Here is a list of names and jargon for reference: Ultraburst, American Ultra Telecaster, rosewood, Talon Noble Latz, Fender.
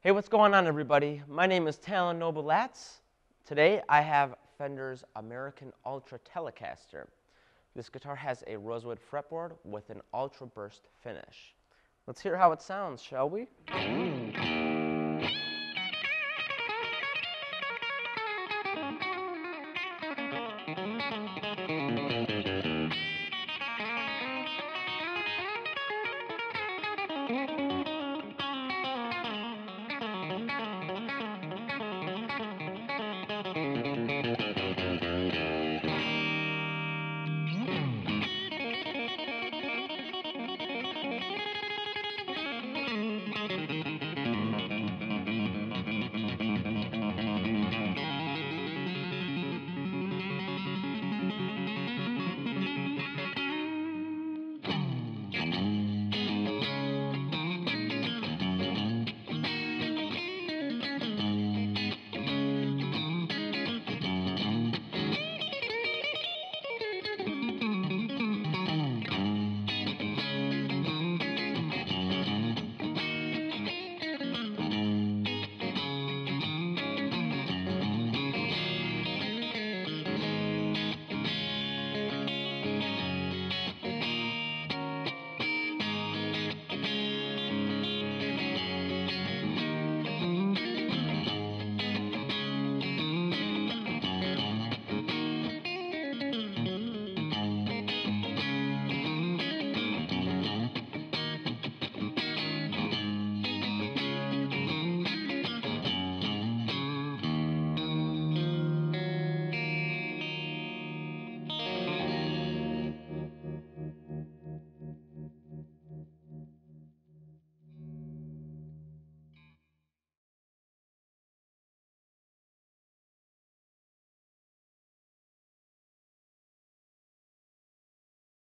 Hey, what's going on, everybody? My name is Talon Noble Latz. Today I have Fender's American Ultra Telecaster. This guitar has a rosewood fretboard with an ultra burst finish. Let's hear how it sounds, shall we?